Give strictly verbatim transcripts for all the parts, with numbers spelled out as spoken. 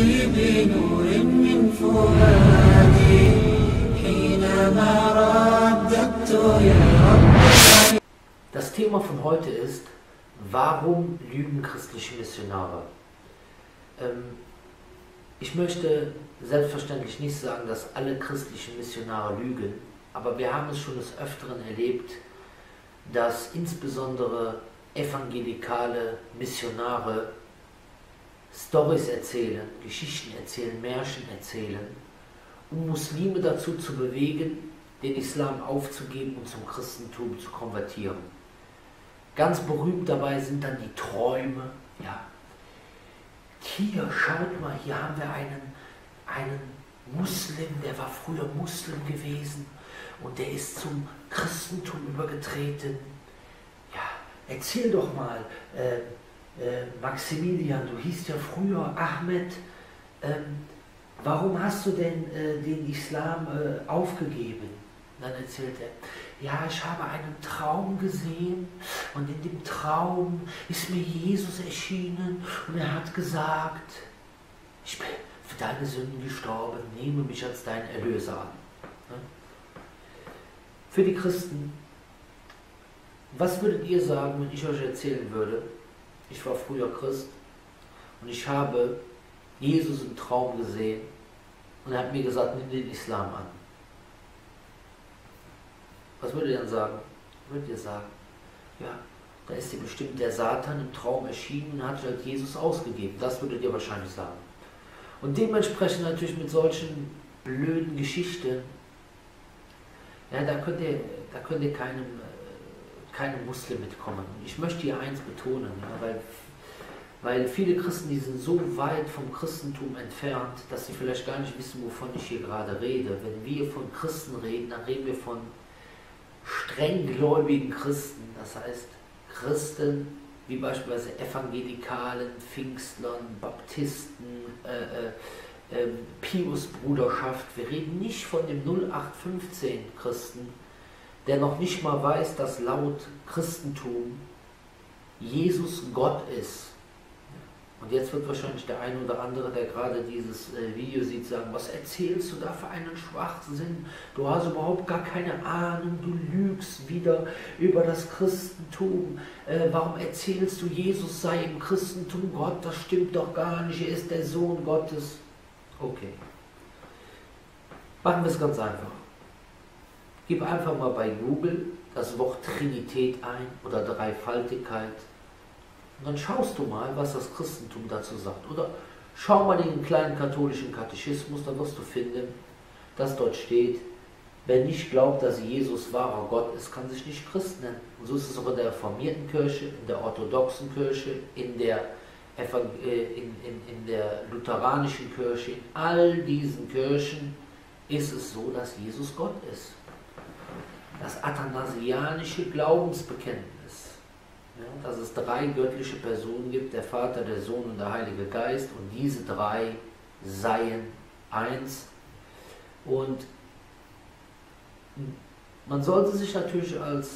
نفسي بنور من فؤادي حينما رددت يا رب. Das Thema von heute ist: Warum lügen christliche Missionare? Ähm, ich möchte selbstverständlich nicht sagen, dass alle christlichen Missionare lügen, aber wir haben es schon des Öfteren erlebt, dass insbesondere evangelikale Missionare Storys erzählen, Geschichten erzählen, Märchen erzählen, um Muslime dazu zu bewegen, den Islam aufzugeben und zum Christentum zu konvertieren. Ganz berühmt dabei sind dann die Träume. Ja. Hier, schaut mal, hier haben wir einen, einen Muslim, der war früher Muslim gewesen und der ist zum Christentum übergetreten. Ja, erzähl doch mal, äh, Äh, Maximilian, du hießt ja früher Ahmed, ähm, warum hast du denn äh, den Islam äh, aufgegeben? Dann erzählt er, ja, ich habe einen Traum gesehen und in dem Traum ist mir Jesus erschienen und er hat gesagt, ich bin für deine Sünden gestorben, nehme mich als deinen Erlöser an. Ne? Für die Christen, was würdet ihr sagen, wenn ich euch erzählen würde, ich war früher Christ und ich habe Jesus im Traum gesehen und er hat mir gesagt, nimm den Islam an. Was würdet ihr dann sagen? Würdet ihr sagen, ja, da ist dir bestimmt der Satan im Traum erschienen und hat halt Jesus ausgegeben. Das würdet ihr wahrscheinlich sagen. Und dementsprechend natürlich mit solchen blöden Geschichten, ja, da könnt ihr, da könnt ihr keinem... keine Muslime mitkommen. Ich möchte hier eins betonen, ja, weil, weil viele Christen, die sind so weit vom Christentum entfernt, dass sie vielleicht gar nicht wissen, wovon ich hier gerade rede. Wenn wir von Christen reden, dann reden wir von strenggläubigen Christen, das heißt Christen, wie beispielsweise Evangelikalen, Pfingstlern, Baptisten, äh, äh, äh, Piusbruderschaft. Wir reden nicht von dem null acht fünfzehn Christen, der noch nicht mal weiß, dass laut Christentum Jesus Gott ist. Und jetzt wird wahrscheinlich der ein oder andere, der gerade dieses Video sieht, sagen, was erzählst du da für einen Schwachsinn? Du hast überhaupt gar keine Ahnung, du lügst wieder über das Christentum. Äh, warum erzählst du, Jesus sei im Christentum Gott? Das stimmt doch gar nicht, er ist der Sohn Gottes. Okay. Machen wir es ganz einfach. Gib einfach mal bei Google das Wort Trinität ein oder Dreifaltigkeit und dann schaust du mal, was das Christentum dazu sagt. Oder schau mal in den kleinen katholischen Katechismus, dann wirst du finden, dass dort steht, wer nicht glaubt, dass Jesus wahrer Gott ist, kann sich nicht Christ nennen. Und so ist es auch in der reformierten Kirche, in der orthodoxen Kirche, in der, in, in, in der lutheranischen Kirche, in all diesen Kirchen ist es so, dass Jesus Gott ist. Das athanasianische Glaubensbekenntnis, ja, dass es drei göttliche Personen gibt, der Vater, der Sohn und der Heilige Geist, und diese drei seien eins. Und man sollte sich natürlich als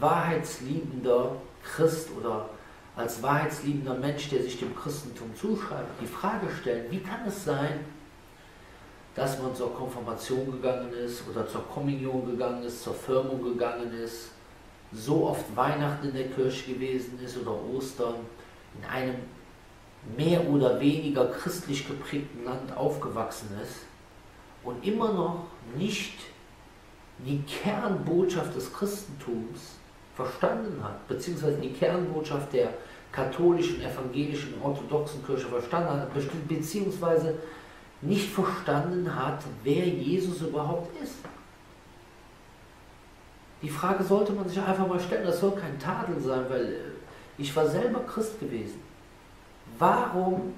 wahrheitsliebender Christ oder als wahrheitsliebender Mensch, der sich dem Christentum zuschreibt, die Frage stellen, wie kann es sein, dass man zur Konfirmation gegangen ist oder zur Kommunion gegangen ist, zur Firmung gegangen ist, so oft Weihnachten in der Kirche gewesen ist oder Ostern, in einem mehr oder weniger christlich geprägten Land aufgewachsen ist und immer noch nicht die Kernbotschaft des Christentums verstanden hat, beziehungsweise die Kernbotschaft der katholischen, evangelischen, orthodoxen Kirche verstanden hat, beziehungsweise nicht verstanden hat, wer Jesus überhaupt ist. Die Frage sollte man sich einfach mal stellen, das soll kein Tadel sein, weil ich war selber Christ gewesen. Warum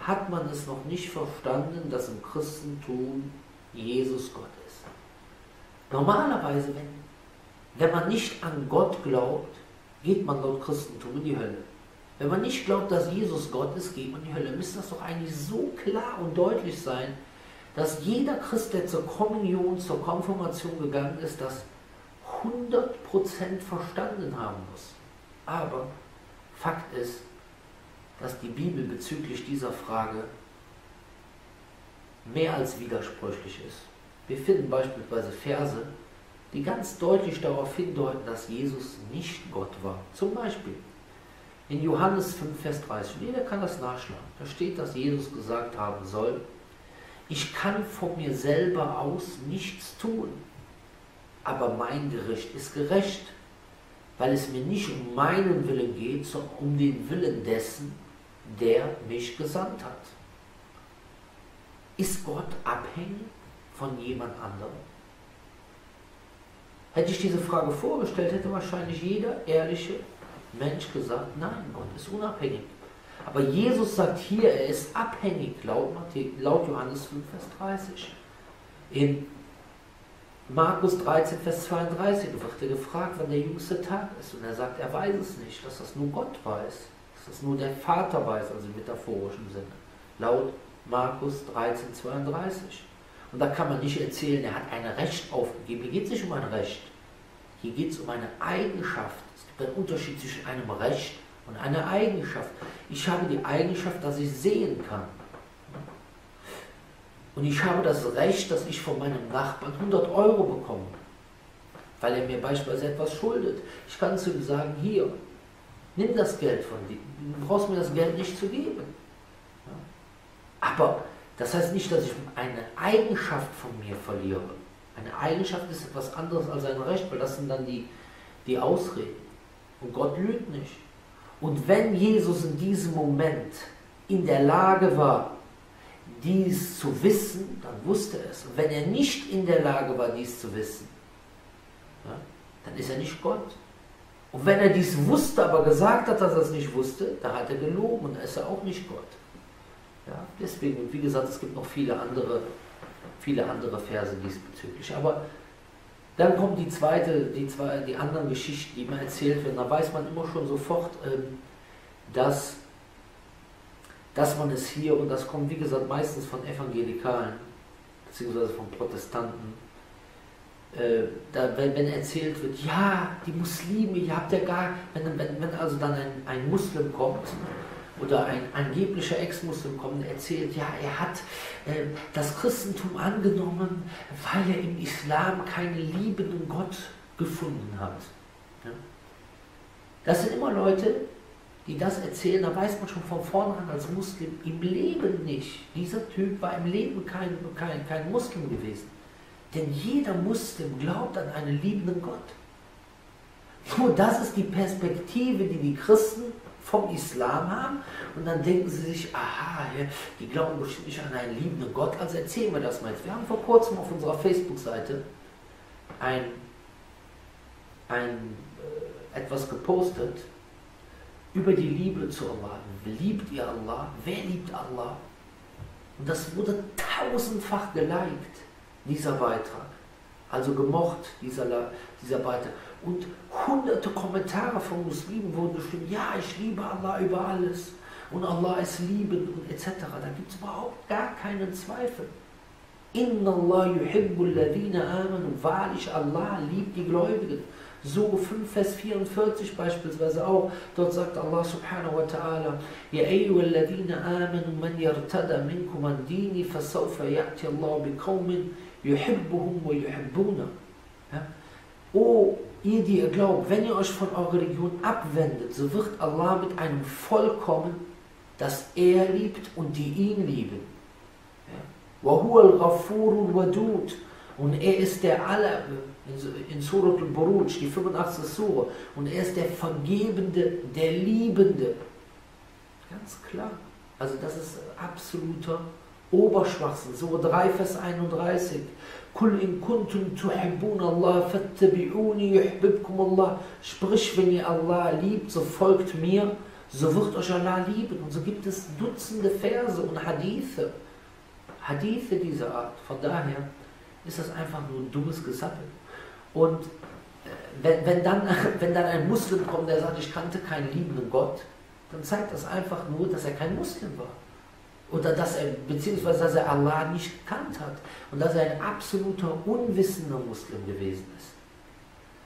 hat man es noch nicht verstanden, dass im Christentum Jesus Gott ist? Normalerweise, wenn, wenn man nicht an Gott glaubt, geht man laut Christentum in die Hölle. Wenn man nicht glaubt, dass Jesus Gott ist, geht man in die Hölle. Müsste das doch eigentlich so klar und deutlich sein, dass jeder Christ, der zur Kommunion, zur Konfirmation gegangen ist, das hundert Prozent verstanden haben muss. Aber Fakt ist, dass die Bibel bezüglich dieser Frage mehr als widersprüchlich ist. Wir finden beispielsweise Verse, die ganz deutlich darauf hindeuten, dass Jesus nicht Gott war. Zum Beispiel in Johannes fünf, Vers dreißig, jeder kann das nachschlagen, da steht, dass Jesus gesagt haben soll, ich kann von mir selber aus nichts tun, aber mein Gericht ist gerecht, weil es mir nicht um meinen Willen geht, sondern um den Willen dessen, der mich gesandt hat. Ist Gott abhängig von jemand anderem? Hätte ich diese Frage vorgestellt, hätte wahrscheinlich jeder ehrliche Mensch gesagt, nein, Gott ist unabhängig. Aber Jesus sagt hier, er ist abhängig, laut, laut Johannes fünf, Vers dreißig. In Markus dreizehn, Vers zweiunddreißig wird er gefragt, wann der jüngste Tag ist. Und er sagt, er weiß es nicht, dass das nur Gott weiß, dass das nur der Vater weiß, also im metaphorischen Sinne. Laut Markus dreizehn, zweiunddreißig. Und da kann man nicht erzählen, er hat ein Recht aufgegeben. Hier geht es nicht um ein Recht. Hier geht es um eine Eigenschaft. Es gibt einen Unterschied zwischen einem Recht und einer Eigenschaft. Ich habe die Eigenschaft, dass ich sehen kann. Und ich habe das Recht, dass ich von meinem Nachbarn hundert Euro bekomme, weil er mir beispielsweise etwas schuldet. Ich kann zu ihm sagen, hier, nimm das Geld von dir. Du brauchst mir das Geld nicht zu geben. Aber das heißt nicht, dass ich eine Eigenschaft von mir verliere. Eine Eigenschaft ist etwas anderes als ein Recht, weil das sind dann die, die Ausreden. Und Gott lügt nicht. Und wenn Jesus in diesem Moment in der Lage war, dies zu wissen, dann wusste er es. Und wenn er nicht in der Lage war, dies zu wissen, ja, dann ist er nicht Gott. Und wenn er dies wusste, aber gesagt hat, dass er es nicht wusste, dann hat er gelogen und ist er auch nicht Gott. Ja, deswegen, und wie gesagt, es gibt noch viele andere, viele andere Verse diesbezüglich. Aber dann kommt die zweite, die, zwei, die anderen Geschichten, die immer erzählt werden. Da weiß man immer schon sofort, ähm, dass, dass man es hier, und das kommt wie gesagt meistens von Evangelikalen, beziehungsweise von Protestanten, äh, da, wenn, wenn erzählt wird, ja, die Muslime, ihr habt ja gar, wenn, wenn, wenn also dann ein, ein Muslim kommt, oder ein angeblicher Ex-Muslim kommt und erzählt, ja, er hat äh, das Christentum angenommen, weil er im Islam keinen liebenden Gott gefunden hat. Ja? Das sind immer Leute, die das erzählen, da weiß man schon von vornherein als Muslim, im Leben nicht. Dieser Typ war im Leben kein, kein, kein Muslim gewesen. Denn jeder Muslim glaubt an einen liebenden Gott. Nur das ist die Perspektive, die die Christen vom Islam haben, und dann denken sie sich, aha, die glauben bestimmt nicht an einen liebenden Gott, also erzählen wir das mal jetzt. Wir haben vor kurzem auf unserer Facebook-Seite ein, ein, äh, etwas gepostet über die Liebe zu Allah. Liebt ihr Allah? Wer liebt Allah? Und das wurde tausendfach geliked, dieser Beitrag. Also gemocht, dieser, dieser Beitrag. Und hunderte Kommentare von Muslimen wurden geschrieben, ja, ich liebe Allah über alles und Allah ist liebend und et cetera. Da gibt es überhaupt gar keinen Zweifel. Inna Allah yuhibbul ladina amanu, wahrlich Allah liebt die Gläubigen. Sure fünf, Vers vierundvierzig beispielsweise auch, dort sagt Allah subhanahu wa ta'ala, Ya ayyuhal ladina amanu man yartada minkum an dini fasawfa ya'ti Allah bi qawmin yuhibbuhum wa yuhibbuna. O ihr, die ihr glaubt, wenn ihr euch von eurer Religion abwendet, so wird Allah mit einem Volk kommen, das er liebt und die ihn lieben. Wahu al-Ghafurul Wadud. Und er ist der Aller, in Surat al-Buruj, die fünfundachtzigste Sura, und er ist der Vergebende, der Liebende. Ganz klar. Also das ist absoluter Oberschwachsinn. Sura drei, Vers einunddreißig. Kul in kuntum tuhibbun Allah, fattabi'uni yuhbibkum Allah. Sprich, wenn ihr Allah liebt, so folgt mir, so wird euch Allah lieben. Und so gibt es Dutzende Verse und Hadithe. Hadithe dieser Art. Von daher ist das einfach nur ein dummes Gesappel. Und wenn, wenn, dann, wenn dann ein Muslim kommt, der sagt, ich kannte keinen liebenden Gott, dann zeigt das einfach nur, dass er kein Muslim war. Oder dass er, beziehungsweise dass er Allah nicht gekannt hat. Und dass er ein absoluter, unwissender Muslim gewesen ist.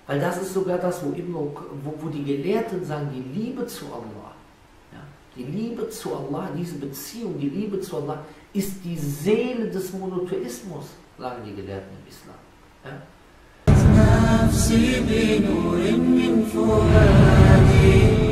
Weil das ist sogar das, wo, immer, wo, wo die Gelehrten sagen, die Liebe zu Allah. Ja, Die Liebe zu Allah, diese Beziehung, die Liebe zu Allah ist die Seele des Monotheismus, sagen die Gelehrten im Islam. Ja? نفسي بنور من فؤادي